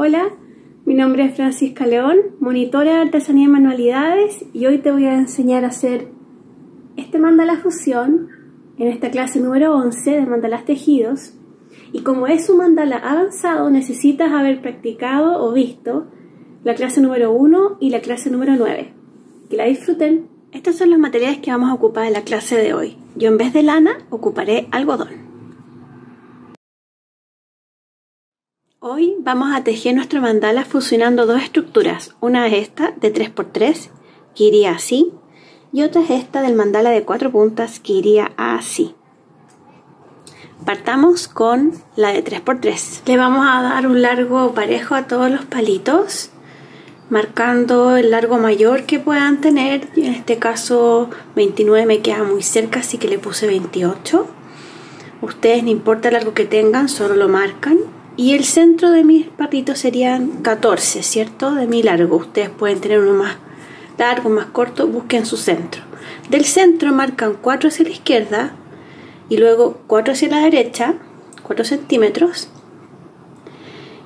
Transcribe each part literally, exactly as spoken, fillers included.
Hola, mi nombre es Francisca León, monitora de artesanía y manualidades, y hoy te voy a enseñar a hacer este mandala fusión en esta clase número once de mandalas tejidos. Y como es un mandala avanzado, necesitas haber practicado o visto la clase número uno y la clase número nueve. Que la disfruten. Estos son los materiales que vamos a ocupar en la clase de hoy. Yo en vez de lana ocuparé algodón. Hoy vamos a tejer nuestro mandala fusionando dos estructuras. Una es esta de tres por tres, que iría así, y otra es esta del mandala de cuatro puntas, que iría así. Partamos con la de tres por tres. Le vamos a dar un largo parejo a todos los palitos, marcando el largo mayor que puedan tener. En este caso veintinueve me queda muy cerca, así que le puse veintiocho. Ustedes, no importa el largo que tengan, solo lo marcan. Y el centro de mis palitos serían catorce, ¿cierto? De mi largo. Ustedes pueden tener uno más largo, más corto, busquen su centro. Del centro marcan cuatro hacia la izquierda y luego cuatro hacia la derecha, cuatro centímetros.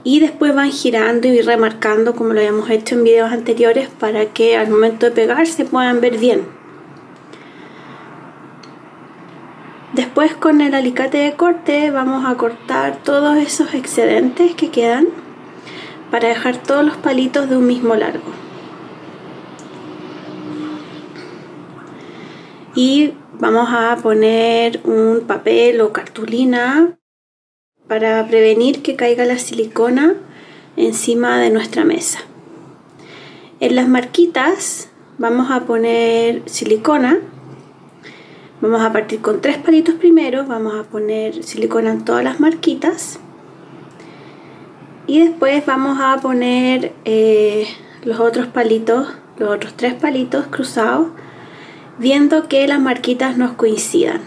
Y después van girando y remarcando como lo habíamos hecho en videos anteriores para que al momento de pegar se puedan ver bien. Después con el alicate de corte vamos a cortar todos esos excedentes que quedan para dejar todos los palitos de un mismo largo. Y vamos a poner un papel o cartulina para prevenir que caiga la silicona encima de nuestra mesa. En las marquitas vamos a poner silicona. Vamos a partir con tres palitos primero, vamos a poner silicona en todas las marquitas y después vamos a poner eh, los otros palitos, los otros tres palitos cruzados, viendo que las marquitas nos coincidan.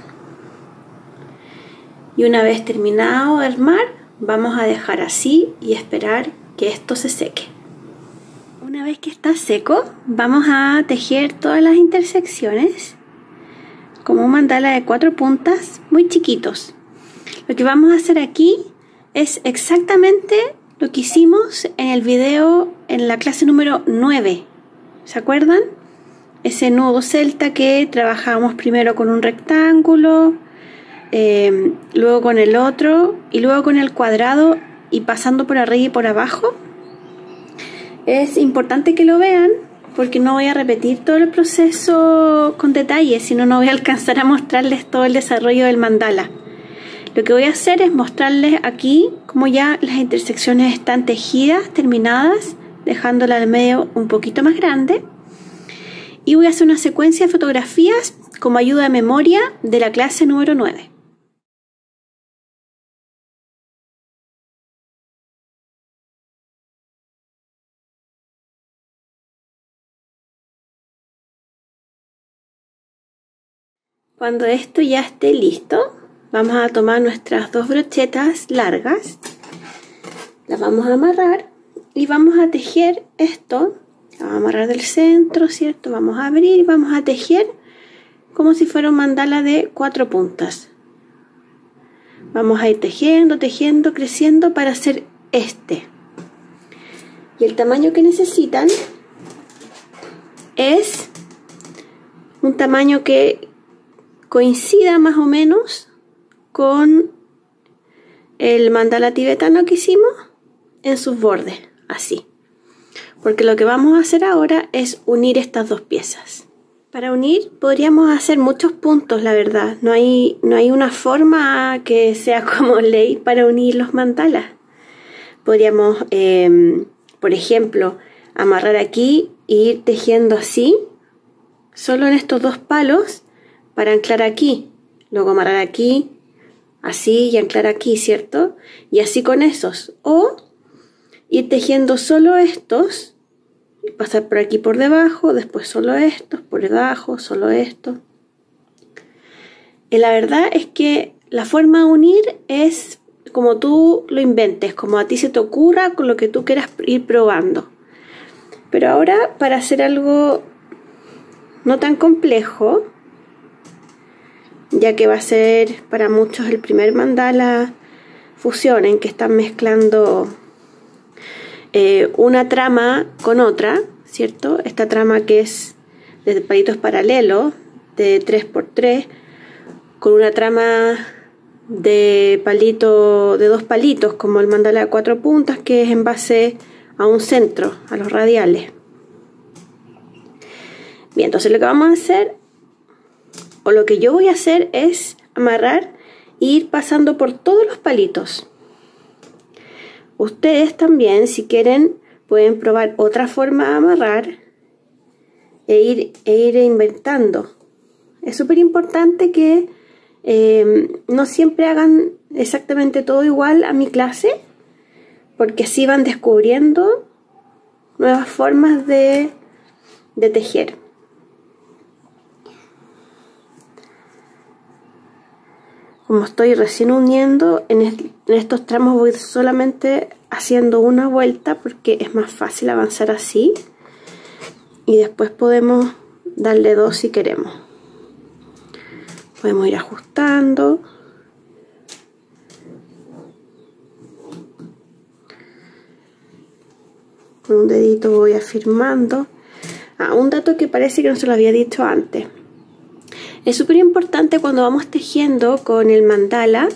Y una vez terminado de armar, vamos a dejar así y esperar que esto se seque. Una vez que está seco, vamos a tejer todas las intersecciones como un mandala de cuatro puntas muy chiquitos. Lo que vamos a hacer aquí es exactamente lo que hicimos en el video en la clase número nueve. ¿Se acuerdan? Ese nudo celta que trabajamos primero con un rectángulo, eh, luego con el otro y luego con el cuadrado y pasando por arriba y por abajo. Es importante que lo vean, porque no voy a repetir todo el proceso con detalle, sino no voy a alcanzar a mostrarles todo el desarrollo del mandala. Lo que voy a hacer es mostrarles aquí como ya las intersecciones están tejidas, terminadas, dejándola al medio un poquito más grande. Y voy a hacer una secuencia de fotografías como ayuda de memoria de la clase número nueve. Cuando esto ya esté listo, vamos a tomar nuestras dos brochetas largas, las vamos a amarrar y vamos a tejer esto. La vamos a amarrar del centro, ¿cierto? Vamos a abrir y vamos a tejer como si fuera un mandala de cuatro puntas. Vamos a ir tejiendo, tejiendo, creciendo para hacer este. Y el tamaño que necesitan es un tamaño que coincida más o menos con el mandala tibetano que hicimos en sus bordes, así. Porque lo que vamos a hacer ahora es unir estas dos piezas. Para unir podríamos hacer muchos puntos, la verdad. No hay, no hay una forma que sea como ley para unir los mandalas. Podríamos, eh, por ejemplo, amarrar aquí e ir tejiendo así, solo en estos dos palos, para anclar aquí, luego amarrar aquí, así y anclar aquí, ¿cierto? Y así con esos. O ir tejiendo solo estos, y pasar por aquí por debajo, después solo estos, por debajo, solo estos. Y la verdad es que la forma de unir es como tú lo inventes, como a ti se te ocurra, con lo que tú quieras ir probando. Pero ahora, para hacer algo no tan complejo, ya que va a ser para muchos el primer mandala fusión en que están mezclando eh, una trama con otra, ¿cierto? Esta trama que es de palitos paralelos de tres por tres con una trama de palito de dos palitos como el mandala de cuatro puntas, que es en base a un centro, a los radiales. Bien, entonces lo que vamos a hacer, o lo que yo voy a hacer, es amarrar e ir pasando por todos los palitos. Ustedes también, si quieren, pueden probar otra forma de amarrar e ir, e ir inventando. Es súper importante que eh, no siempre hagan exactamente todo igual a mi clase, porque así van descubriendo nuevas formas de, de tejer. Como estoy recién uniendo, en, est- en estos tramos voy solamente haciendo una vuelta porque es más fácil avanzar así. Y después podemos darle dos si queremos. Podemos ir ajustando. Con un dedito voy afirmando. Ah, un dato que parece que no se lo había dicho antes. Es súper importante cuando vamos tejiendo con el mandala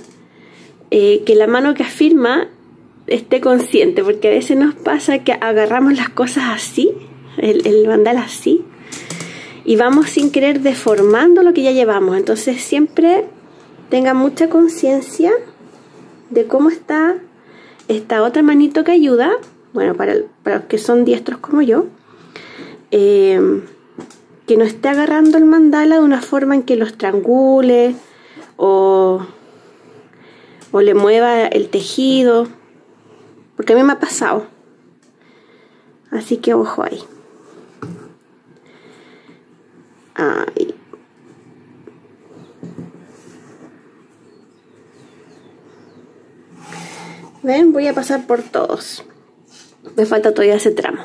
eh, que la mano que afirma esté consciente, porque a veces nos pasa que agarramos las cosas así, el, el mandala así, y vamos sin querer deformando lo que ya llevamos. Entonces siempre tenga mucha conciencia de cómo está esta otra manito que ayuda, bueno, para, para los que son diestros como yo, eh, que no esté agarrando el mandala de una forma en que lo estrangule o, o le mueva el tejido, porque a mí me ha pasado, así que ojo ahí. Ahí. Ven, voy a pasar por todos, me falta todavía ese tramo.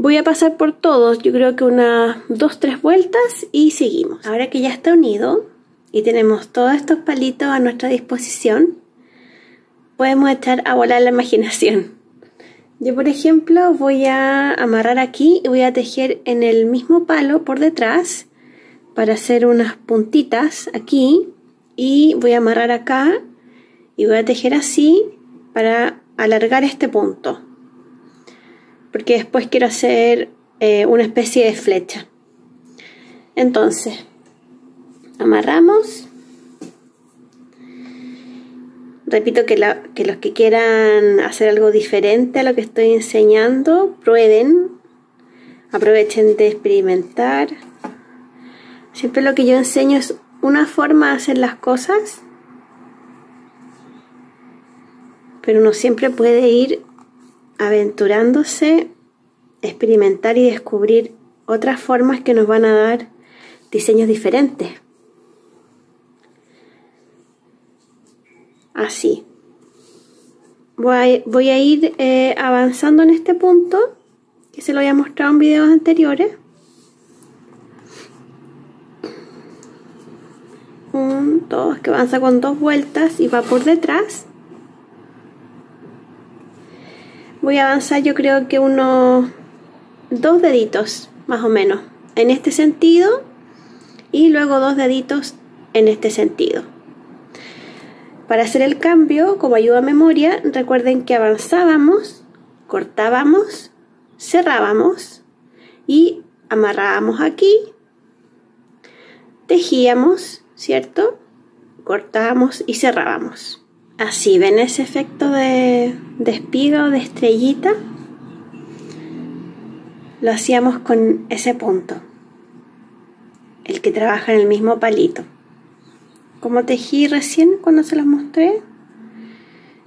Voy a pasar por todos, yo creo que unas dos, tres vueltas y seguimos. Ahora que ya está unido y tenemos todos estos palitos a nuestra disposición, podemos echar a volar la imaginación. Yo, por ejemplo, voy a amarrar aquí y voy a tejer en el mismo palo por detrás para hacer unas puntitas aquí, y voy a amarrar acá y voy a tejer así para alargar este punto, porque después quiero hacer eh, una especie de flecha. Entonces amarramos. Repito que, la, que los que quieran hacer algo diferente a lo que estoy enseñando, prueben, aprovechen de experimentar. Siempre lo que yo enseño es una forma de hacer las cosas, pero uno siempre puede ir aventurándose, experimentar y descubrir otras formas que nos van a dar diseños diferentes. Así. Voy a, voy a ir eh, avanzando en este punto, que se lo había mostrado en videos anteriores. Un, dos, que avanza con dos vueltas y va por detrás. Voy a avanzar, yo creo que unos dos deditos más o menos en este sentido y luego dos deditos en este sentido. Para hacer el cambio, como ayuda a memoria, recuerden que avanzábamos, cortábamos, cerrábamos y amarrábamos aquí, tejíamos, ¿cierto? Cortábamos y cerrábamos. Así, ¿ven ese efecto de, de espiga o de estrellita? Lo hacíamos con ese punto, el que trabaja en el mismo palito, como tejí recién cuando se los mostré,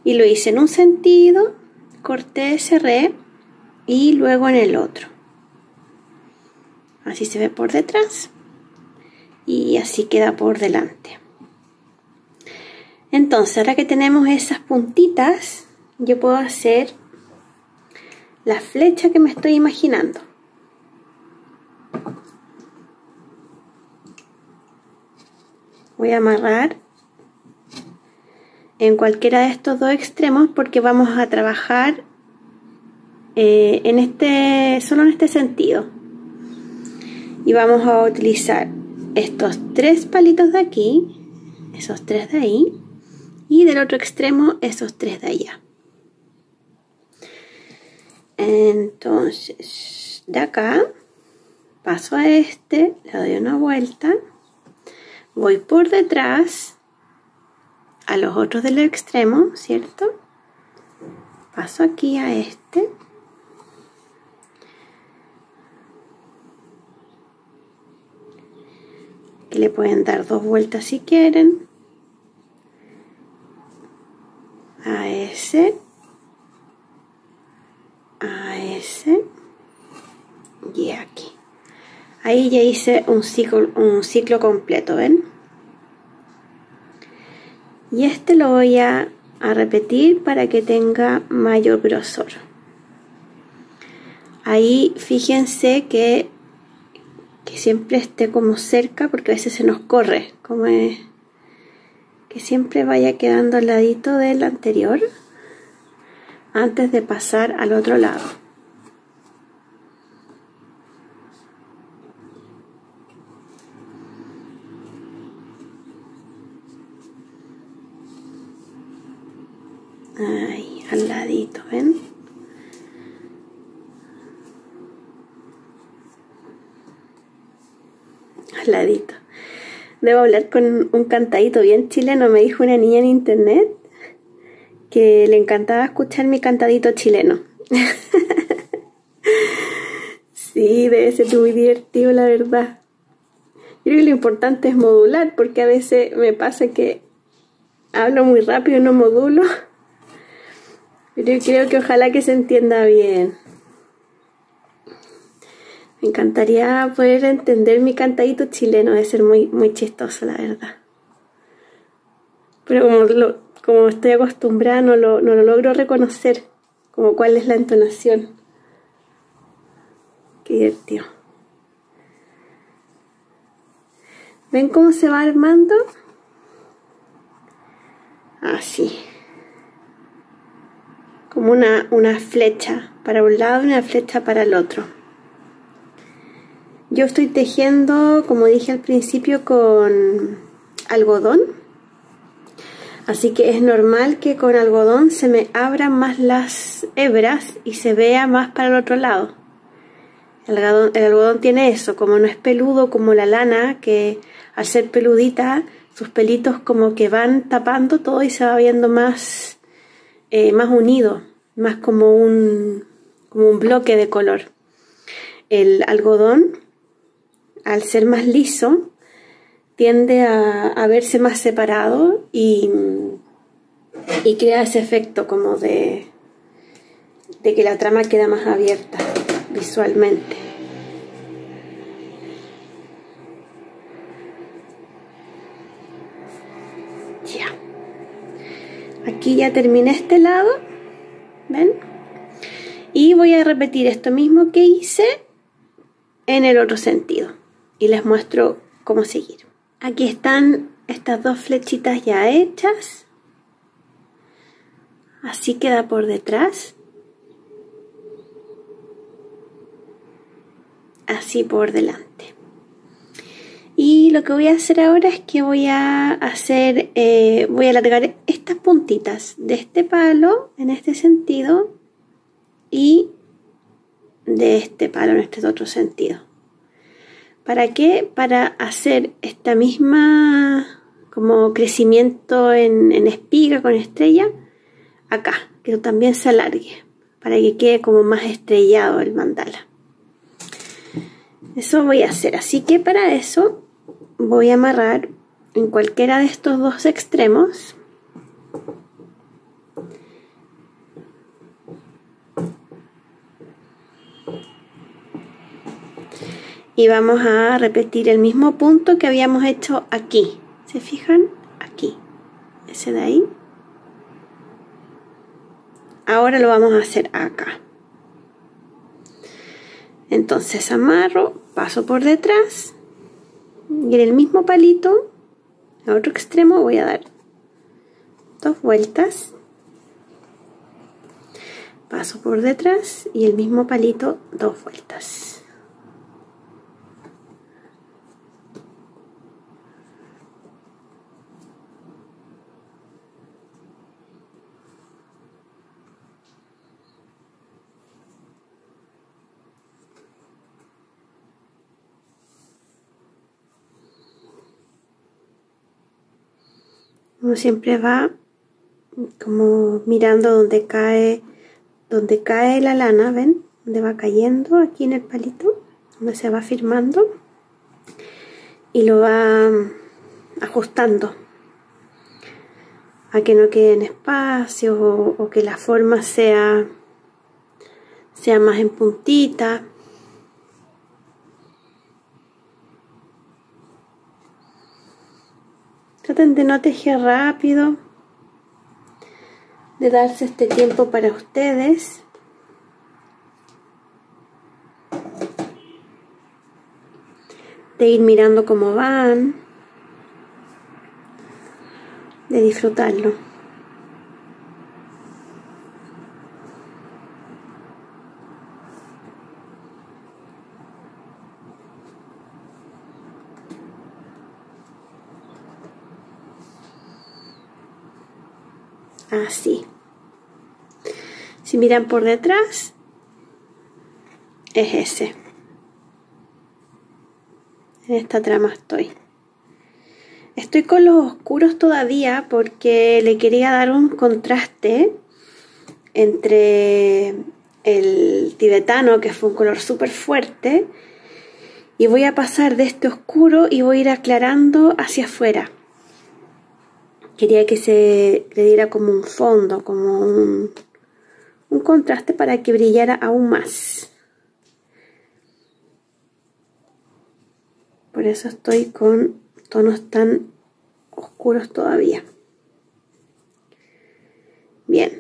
y lo hice en un sentido, corté, cerré y luego en el otro. Así se ve por detrás y así queda por delante. Entonces, ahora que tenemos esas puntitas, yo puedo hacer la flecha que me estoy imaginando. Voy a amarrar en cualquiera de estos dos extremos porque vamos a trabajar eh, en este, solo en este sentido. Y vamos a utilizar estos tres palitos de aquí, esos tres de ahí, y del otro extremo esos tres de allá. Entonces, de acá paso a este, le doy una vuelta, voy por detrás a los otros del extremo, ¿cierto? Paso aquí a este. Que le pueden dar dos vueltas si quieren. A ese. A ese. Y aquí. Ahí ya hice un ciclo, un ciclo completo, ¿ven? Y este lo voy a, a repetir para que tenga mayor grosor. Ahí fíjense que, que siempre esté como cerca, porque a veces se nos corre, como es, que siempre vaya quedando al ladito del anterior antes de pasar al otro lado. Ahí, al ladito, ¿ven? Al ladito. Debo hablar con un cantadito bien chileno. Me dijo una niña en internet que le encantaba escuchar mi cantadito chileno. Sí, debe ser muy divertido, la verdad. Yo creo que lo importante es modular, porque a veces me pasa que hablo muy rápido y no modulo. Pero creo que ojalá que se entienda bien. Me encantaría poder entender mi cantadito chileno. Debe ser muy, muy chistoso, la verdad. Pero como, lo, como estoy acostumbrada, no lo, no lo logro reconocer. Como cuál es la entonación. Qué divertido. ¿Ven cómo se va armando? Así. Como una, una flecha para un lado y una flecha para el otro. Yo estoy tejiendo, como dije al principio, con algodón. Así que es normal que con algodón se me abran más las hebras y se vea más para el otro lado. El algodón, el algodón tiene eso, como no es peludo como la lana, que al ser peludita, sus pelitos como que van tapando todo y se va viendo más... Eh, más unido, más como un, como un bloque de color. El algodón, al ser más liso, tiende a, a verse más separado y, y crea ese efecto como de, de que la trama queda más abierta visualmente. Aquí ya terminé este lado, ¿ven? Y voy a repetir esto mismo que hice en el otro sentido. Y les muestro cómo seguir. Aquí están estas dos flechitas ya hechas. Así queda por detrás. Así por delante. Y lo que voy a hacer ahora es que voy a hacer, eh, voy a alargar estas puntitas de este palo en este sentido y de este palo en este otro sentido. ¿Para qué? Para hacer esta misma como crecimiento en, en espiga con estrella acá, que también se alargue para que quede como más estrellado el mandala. Eso voy a hacer, así que para eso voy a amarrar en cualquiera de estos dos extremos y vamos a repetir el mismo punto que habíamos hecho aquí. ¿Se fijan? Aquí, ese de ahí. Ahora lo vamos a hacer acá. Entonces amarro, paso por detrás y en el mismo palito, al otro extremo, voy a dar dos vueltas. paso por detrás y el mismo palito dos vueltas. Uno siempre va como mirando donde cae donde cae la lana, ¿ven? Donde va cayendo aquí en el palito, donde se va firmando, y lo va ajustando a que no queden espacios o, o que la forma sea sea más en puntita. Traten de no tejer rápido, de darse este tiempo para ustedes. De ir mirando cómo van. De disfrutarlo. Así. Si miran por detrás, es ese. En esta trama estoy. Estoy con los oscuros todavía porque le quería dar un contraste entre el tibetano, que fue un color súper fuerte, y voy a pasar de este oscuro y voy a ir aclarando hacia afuera. Quería que se le diera como un fondo, como un... un contraste para que brillara aún más. Por eso estoy con tonos tan oscuros todavía. Bien.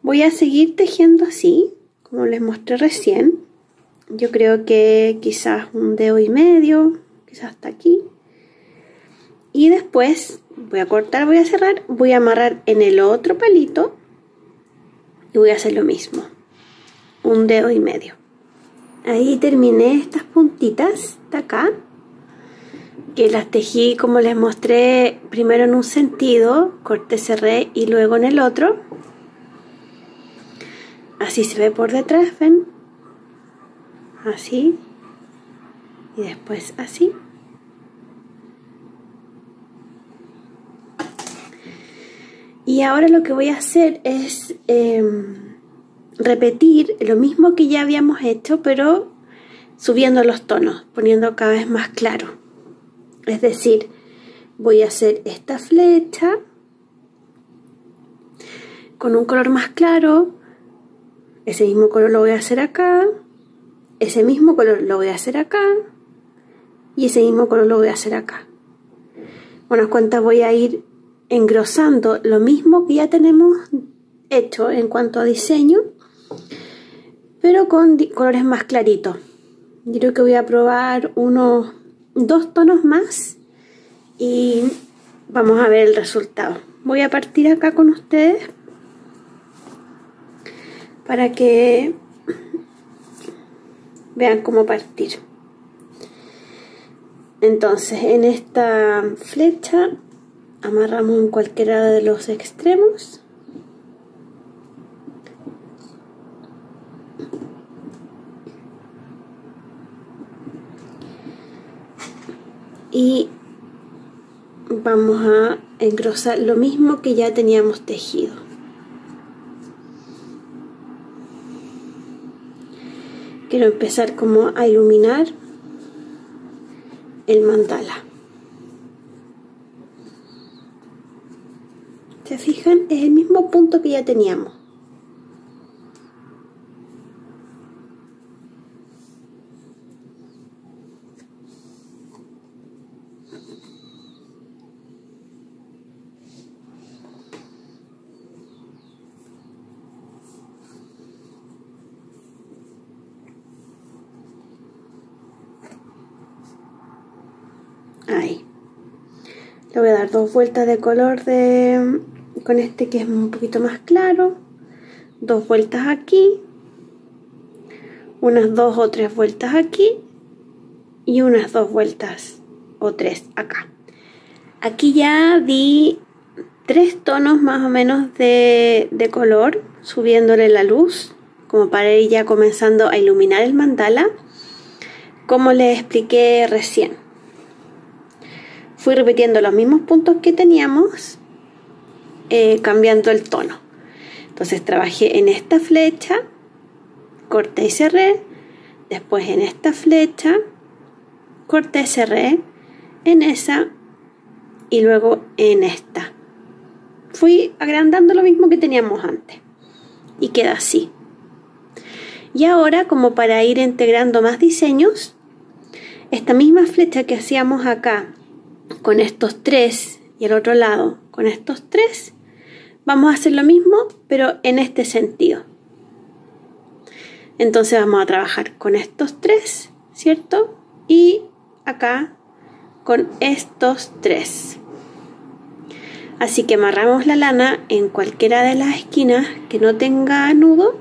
Voy a seguir tejiendo así, como les mostré recién. Yo creo que quizás un dedo y medio, quizás hasta aquí. Y después voy a cortar, voy a cerrar, voy a amarrar en el otro palito. Y voy a hacer lo mismo, un dedo y medio. Ahí terminé estas puntitas de acá, que las tejí como les mostré, primero en un sentido, corté, cerré y luego en el otro. Así se ve por detrás, ven, así y después así. Y ahora lo que voy a hacer es eh, repetir lo mismo que ya habíamos hecho, pero subiendo los tonos, poniendo cada vez más claro. Es decir, voy a hacer esta flecha con un color más claro. Ese mismo color lo voy a hacer acá. Ese mismo color lo voy a hacer acá. Y ese mismo color lo voy a hacer acá. Con las cuentas voy a ir engrosando lo mismo que ya tenemos hecho en cuanto a diseño, pero con colores más claritos. Yo creo que voy a probar unos dos tonos más y vamos a ver el resultado. Voy a partir acá con ustedes para que vean cómo partir. Entonces, en esta flecha amarramos en cualquiera de los extremos y vamos a engrosar lo mismo que ya teníamos tejido. Quiero empezar como a iluminar el mandala. ¿Se fijan? Es el mismo punto que ya teníamos. Ahí. Le voy a dar dos vueltas de color de... con este que es un poquito más claro, dos vueltas aquí, unas dos o tres vueltas aquí y unas dos vueltas o tres acá. Aquí ya di tres tonos más o menos de, de color, subiéndole la luz, como para ir ya comenzando a iluminar el mandala, como les expliqué recién. Fui repitiendo los mismos puntos que teníamos, eh, cambiando el tono. Entonces trabajé en esta flecha, corté y cerré, después en esta flecha, corté, cerré, en esa y luego en esta. Fui agrandando lo mismo que teníamos antes y queda así. Y ahora, como para ir integrando más diseños, esta misma flecha que hacíamos acá con estos tres y el otro lado con estos tres, vamos a hacer lo mismo pero en este sentido. Entonces vamos a trabajar con estos tres, ¿cierto? Y acá con estos tres. Así que amarramos la lana en cualquiera de las esquinas que no tenga nudo.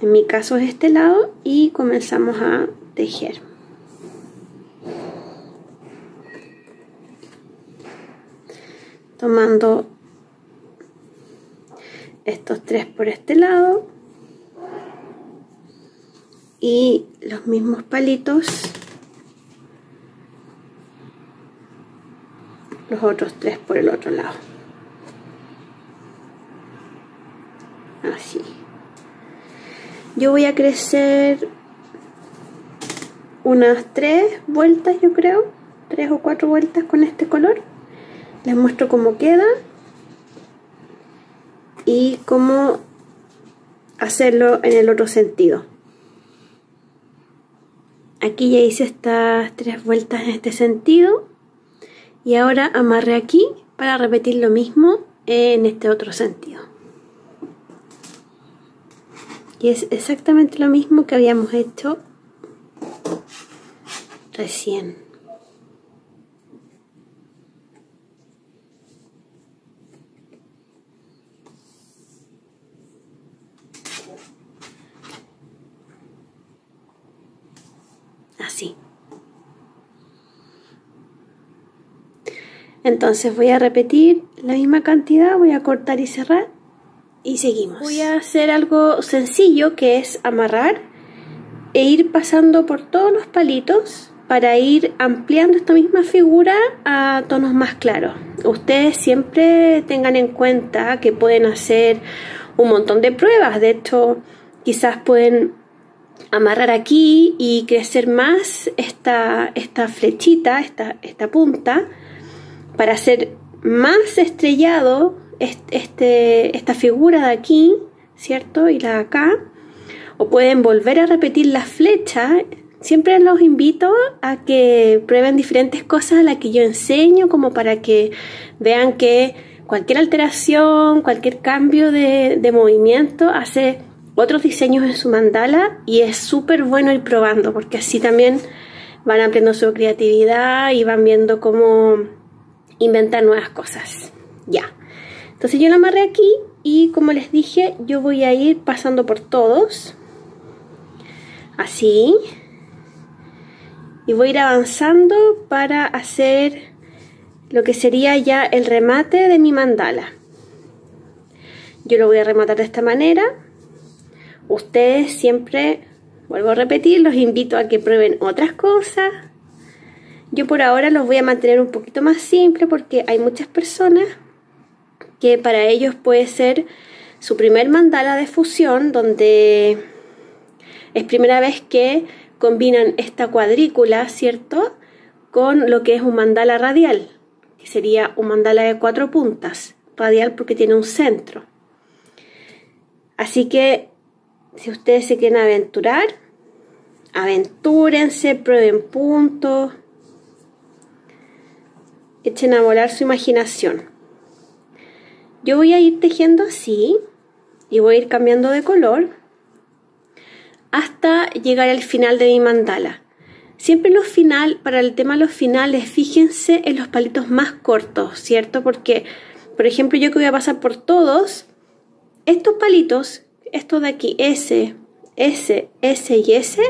En mi caso es este lado y comenzamos a tejer. Tomando estos tres por este lado y los mismos palitos, los otros tres por el otro lado, así. Yo voy a crecer unas tres vueltas, yo creo, tres o cuatro vueltas con este color. Les muestro cómo queda y cómo hacerlo en el otro sentido. Aquí ya hice estas tres vueltas en este sentido. Y ahora amarré aquí para repetir lo mismo en este otro sentido. Y es exactamente lo mismo que habíamos hecho recién. Así. Entonces voy a repetir la misma cantidad, voy a cortar y cerrar y seguimos. Voy a hacer algo sencillo que es amarrar e ir pasando por todos los palitos para ir ampliando esta misma figura a tonos más claros. Ustedes siempre tengan en cuenta que pueden hacer un montón de pruebas, de hecho quizás pueden amarrar aquí y crecer más esta, esta flechita, esta, esta punta, para hacer más estrellado este, este, esta figura de aquí, ¿cierto? Y la de acá. O pueden volver a repetir la flecha. Siempre los invito a que prueben diferentes cosas a las que yo enseño, como para que vean que cualquier alteración, cualquier cambio de, de movimiento hace otros diseños en su mandala, y es súper bueno ir probando, porque así también van ampliando su creatividad y van viendo cómo inventar nuevas cosas. Ya. Entonces yo lo amarré aquí y, como les dije, yo voy a ir pasando por todos. Así. Y voy a ir avanzando para hacer lo que sería ya el remate de mi mandala. Yo lo voy a rematar de esta manera. Ustedes siempre, vuelvo a repetir, los invito a que prueben otras cosas. Yo por ahora los voy a mantener un poquito más simple porque hay muchas personas que para ellos puede ser su primer mandala de fusión, donde es primera vez que combinan esta cuadrícula, ¿cierto?, con lo que es un mandala radial, que sería un mandala de cuatro puntas, radial porque tiene un centro. Así que si ustedes se quieren aventurar, aventúrense, prueben puntos. Echen a volar su imaginación. Yo voy a ir tejiendo así y voy a ir cambiando de color hasta llegar al final de mi mandala. Siempre los final, para el tema de los finales, fíjense en los palitos más cortos, ¿cierto? Porque, por ejemplo, yo que voy a pasar por todos, estos palitos, estos de aquí, S, S, S y S,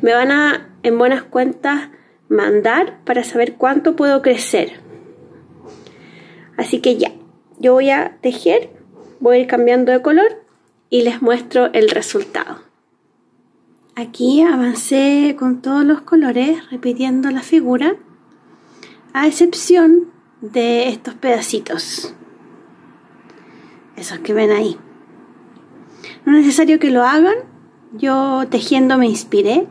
me van a, en buenas cuentas, mandar para saber cuánto puedo crecer. Así que ya, yo voy a tejer, voy a ir cambiando de color y les muestro el resultado. Aquí avancé con todos los colores, repitiendo la figura, a excepción de estos pedacitos, esos que ven ahí. No es necesario que lo hagan, yo tejiendo me inspiré,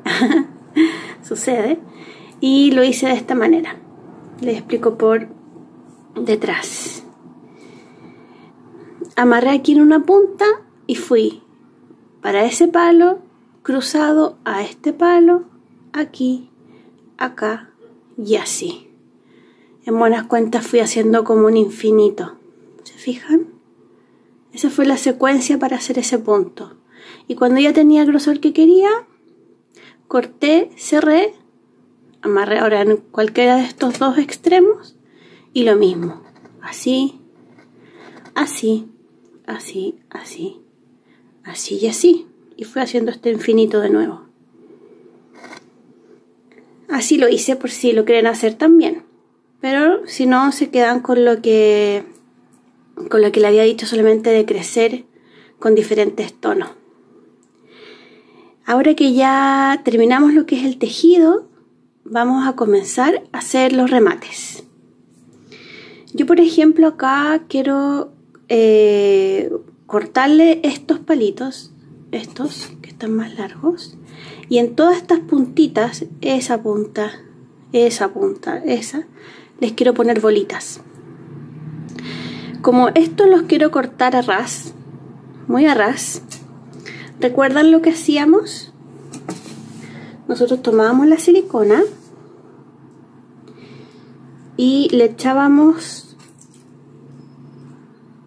sucede, y lo hice de esta manera. Les explico por detrás. Amarré aquí en una punta y fui para ese palo, cruzado a este palo, aquí, acá y así. En buenas cuentas fui haciendo como un infinito, ¿se fijan? Esa fue la secuencia para hacer ese punto. Y cuando ya tenía el grosor que quería, corté, cerré, amarré ahora en cualquiera de estos dos extremos y lo mismo. Así, así, así, así, así y así. Y fui haciendo este infinito de nuevo. Así lo hice por si lo quieren hacer también. Pero si no, se quedan con lo que con lo que le había dicho solamente de crecer con diferentes tonos. Ahora que ya terminamos lo que es el tejido, vamos a comenzar a hacer los remates. Yo, por ejemplo, acá quiero eh, cortarle estos palitos, estos que están más largos, y en todas estas puntitas, esa punta, esa punta, esa, les quiero poner bolitas. Como estos los quiero cortar a ras, muy a ras, ¿recuerdan lo que hacíamos? Nosotros tomábamos la silicona y le echábamos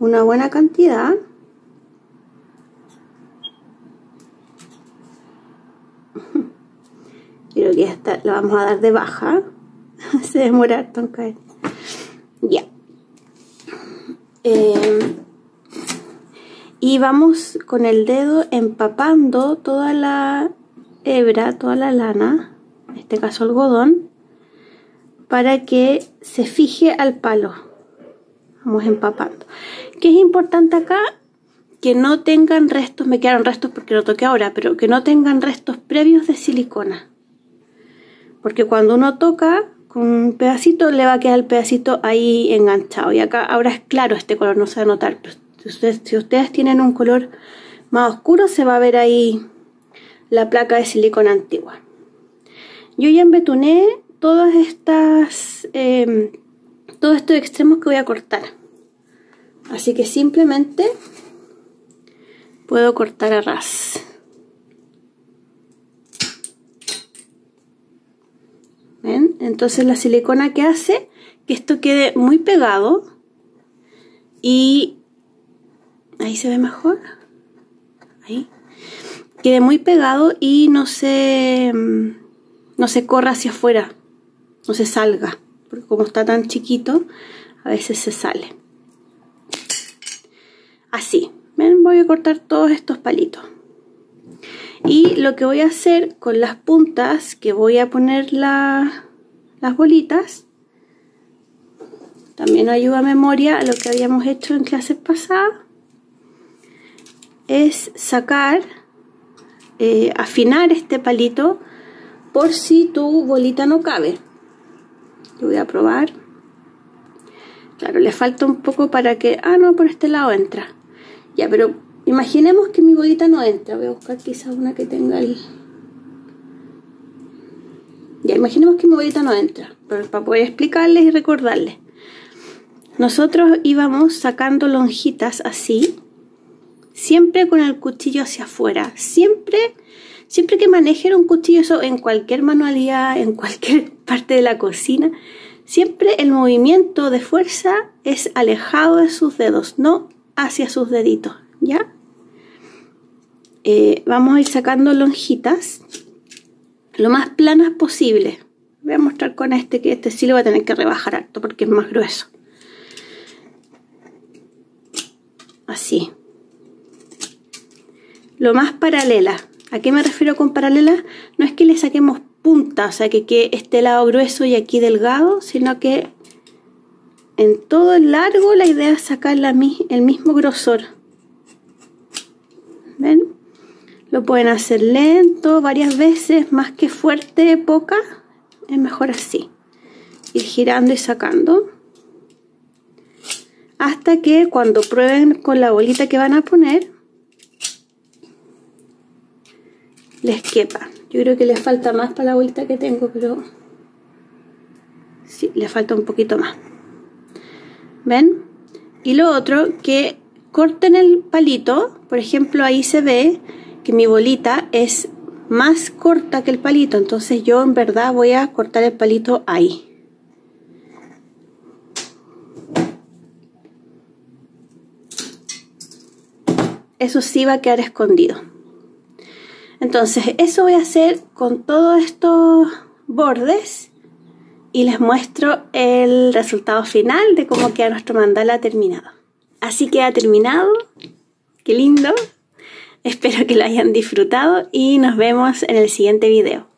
una buena cantidad. Creo que esta la vamos a dar de baja, se demora harto en caer. Ya. Eh, y vamos con el dedo empapando toda la hebra, toda la lana, en este caso algodón, para que se fije al palo. Vamos empapando. ¿Qué es importante acá? Que no tengan restos, me quedaron restos porque lo toqué ahora, pero que no tengan restos previos de silicona. Porque cuando uno toca con un pedacito, le va a quedar el pedacito ahí enganchado. Y acá ahora es claro este color, no se va a notar. Pero si, ustedes, si ustedes tienen un color más oscuro, se va a ver ahí la placa de silicona antigua. Yo ya embetuné todas estas, eh, todos estos extremos que voy a cortar. Así que simplemente puedo cortar a ras. ¿Ven? Entonces la silicona que hace que esto quede muy pegado y ahí se ve mejor, ahí quede muy pegado y no se no se corra hacia afuera, no se salga, porque como está tan chiquito a veces se sale. Así, ¿ven? Voy a cortar todos estos palitos. Y lo que voy a hacer con las puntas, que voy a poner la, las bolitas, también ayuda a memoria a lo que habíamos hecho en clases pasadas, es sacar, eh, afinar este palito por si tu bolita no cabe. Yo voy a probar. Claro, le falta un poco para que... Ah, no, por este lado entra. Ya, pero... imaginemos que mi bolita no entra. Voy a buscar quizás una que tenga el... Ya, imaginemos que mi bolita no entra. Pero para poder explicarles y recordarles. Nosotros íbamos sacando lonjitas así. Siempre con el cuchillo hacia afuera. Siempre, siempre que manejen un cuchillo, eso en cualquier manualidad, en cualquier parte de la cocina, siempre el movimiento de fuerza es alejado de sus dedos, no hacia sus deditos. ¿Ya? Eh, vamos a ir sacando lonjitas lo más planas posible. Voy a mostrar con este que este sí lo voy a tener que rebajar harto porque es más grueso. Así. lo más paralela. ¿A qué me refiero con paralela? No es que le saquemos punta, o sea que quede este lado grueso y aquí delgado, sino que en todo el largo la idea es sacar la, el mismo grosor. ¿Ven? Lo pueden hacer lento, varias veces, más que fuerte, poca, es mejor así. Ir girando y sacando. Hasta que cuando prueben con la bolita que van a poner, les quepa. Yo creo que les falta más para la bolita que tengo, pero sí, les falta un poquito más. ¿Ven? Y lo otro, que corten el palito, por ejemplo ahí se ve que mi bolita es más corta que el palito, entonces yo en verdad voy a cortar el palito ahí. Eso sí va a quedar escondido. Entonces eso voy a hacer con todos estos bordes y les muestro el resultado final de cómo queda nuestro mandala terminado. Así queda terminado. ¡Qué lindo! Espero que lo hayan disfrutado y nos vemos en el siguiente video.